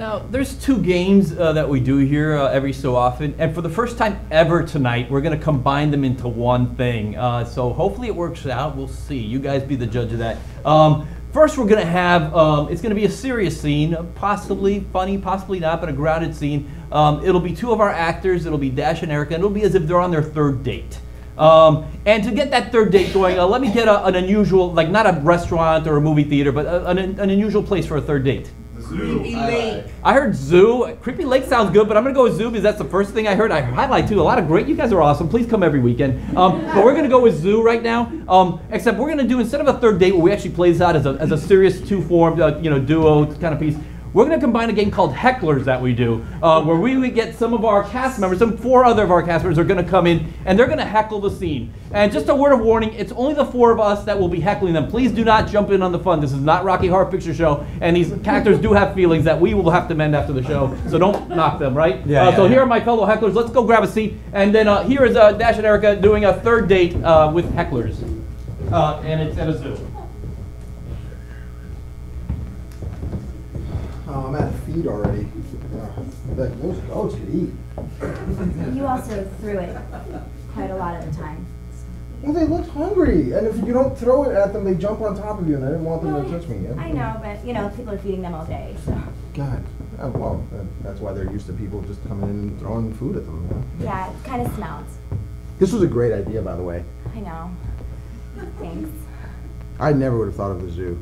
Now, there's two games that we do here every so often, and for the first time ever tonight, we're going to combine them into one thing. So hopefully it works out. We'll see. You guys be the judge of that. First, we're going to have, it's going to be a serious scene, possibly funny, possibly not, but a grounded scene. It'll be two of our actors. It'll be Dash and Erica, and it'll be as if they're on their third date. And to get that third date going, let me get an unusual, like not a restaurant or a movie theater, but an unusual place for a third date. Creepy Lake. I heard zoo. Creepy Lake sounds good, but I'm going to go with zoo because that's the first thing I heard. I highlight too. A lot of great. You guys are awesome. Please come every weekend. But we're going to go with zoo right now. Except we're going to do, instead of a third date where we actually play this out as a serious two-formed duo kind of piece, we're going to combine a game called Hecklers that we do, where we get some of our cast members, some four other of our cast members are going to come in, and they're going to heckle the scene. And just a word of warning, it's only the four of us that will be heckling them. Please do not jump in on the fun. This is not Rocky Horror Picture Show, and these characters do have feelings that we will have to mend after the show, so don't knock them, right? Yeah, so here are my fellow hecklers. Let's go grab a seat. And then here is Dash and Erica doing a third date with hecklers, and it's at a zoo. Oh, I'm out of feed already. But those dogs could eat. You also threw it quite a lot of the time. Well, they looked hungry, and if you don't throw it at them, they jump on top of you, and I didn't want them to touch me yet. I know, but you know, people are feeding them all day, so. God, well, that's why they're used to people just coming in and throwing food at them. You know? Yeah, it kind of smells. This was a great idea, by the way. I know. Thanks. I never would have thought of the zoo.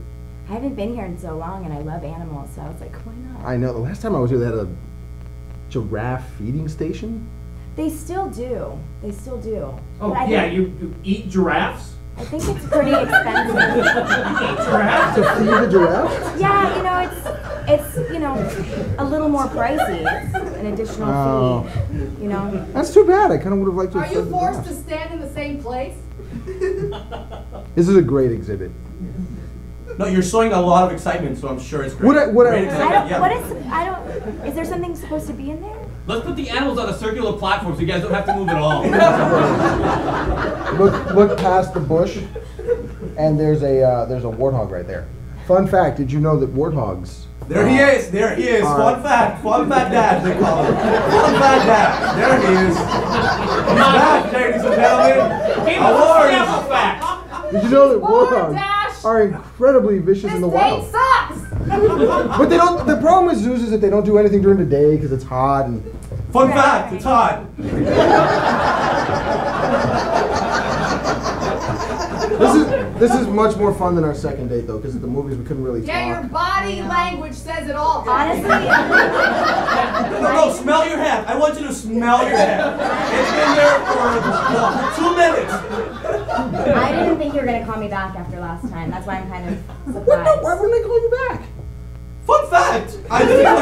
I haven't been here in so long, and I love animals, so I was like, why not? I know. The last time I was here, they had a giraffe feeding station. They still do. They still do. Oh, yeah, you eat giraffes? I think it's pretty expensive. You eat giraffes? To feed the giraffes? Yeah, you know, it's you know, a little more pricey. It's an additional fee, you know. That's too bad. I kind of would have liked to have said the giraffes. Are you forced to stand in the same place? This is a great exhibit. No, you're showing a lot of excitement, so I'm sure it's great. Is there something supposed to be in there? Let's put the animals on a circular platform so you guys don't have to move at all. Look past the bush, and there's a warthog right there. Fun fact, did you know that warthogs... There he is, fun fact dad, they call him. Fun fact dad, there he is. He's back, ladies and gentlemen. Did you know that warthogs are incredibly vicious in the wild. This sucks! But they don't, the problem with zoos is that they don't do anything during the day because it's hot and... Fun fact, it's hot! This is much more fun than our second date though, because at the movies we couldn't really talk. Yeah, your body language says it all, honestly. No, smell your hat. I want you to smell your hat. It's been there for 2 minutes. I didn't think you were going to call me back after last time. That's why I'm kind of surprised. No, why wouldn't I call you back? Fun fact! I didn't call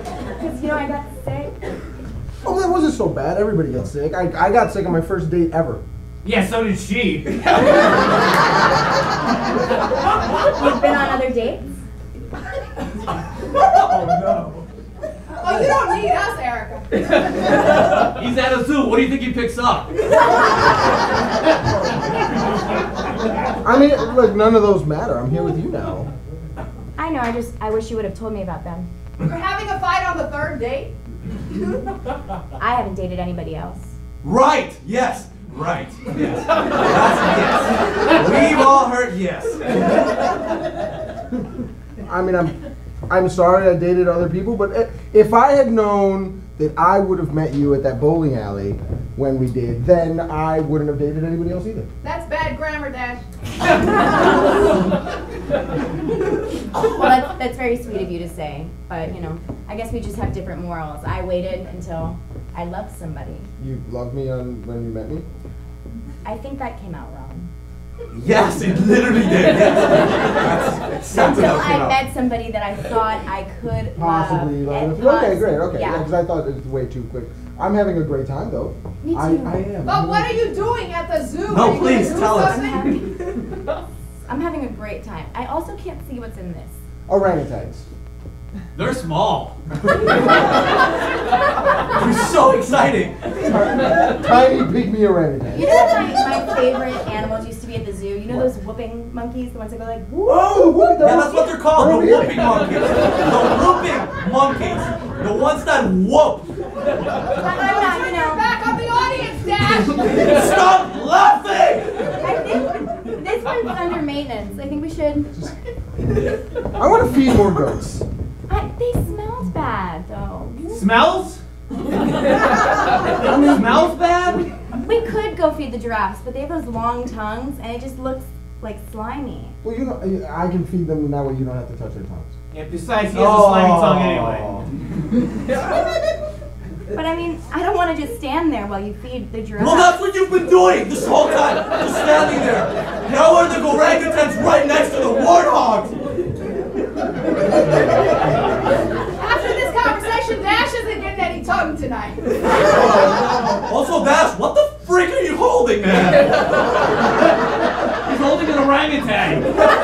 you back. Because, you know, I got sick. Oh, that wasn't so bad. Everybody got sick. I got sick on my first date ever. Yeah, so did she. You've been on other dates? Oh, no. Oh, you don't need us, Erica. He's at a zoo. What do you think he picks up? I mean, look, none of those matter. I'm here with you now. I know. I wish you would have told me about them. You're having a fight on the third date? I haven't dated anybody else. Right. Yes. Right. Yes. That's yes. We've all heard yes. I mean, I'm sorry I dated other people, but if I had known that I would have met you at that bowling alley when we did, then I wouldn't have dated anybody else either. That's bad grammar, Dash. Well, that's very sweet of you to say, but you know, I guess we just have different morals. I waited until I loved somebody. You loved me when you met me? I think that came out wrong. Yes, it literally did. Yes. Until I met somebody that I thought I could possibly love. Okay, great. Okay, because I thought it was way too quick. I'm having a great time though. Me too. I am. But what are you doing at the zoo? No, please tell us. I'm having a great time. I also can't see what's in this. Orangutans. They're small. They're so exciting. Tiny pygmy orangutans. You know, my favorite animals used to be at the zoo. You know those whooping monkeys, the ones that go like, whoop? Oh, whoop! Yeah, that's what they're called, the whooping monkeys. The ones that whoop. Back on the audience, Dash! Stop laughing! I think this one's under maintenance. I think we should. I want to feed more goats. They smell bad, though. Smells? Smells bad? We could go feed the giraffes, but they have those long tongues, and it just looks like slimy. Well, you know, I can feed them, and that way you don't have to touch their tongues. And besides, he has a slimy tongue anyway. But I mean, I don't want to just stand there while you feed the giraffe. Well, that's what you've been doing this whole time, just standing there. Now are the orangutans right next to the warthogs. After this conversation, Dash isn't getting any tongue tonight. Also, Dash, what the freak are you holding, man? He's holding an orangutan.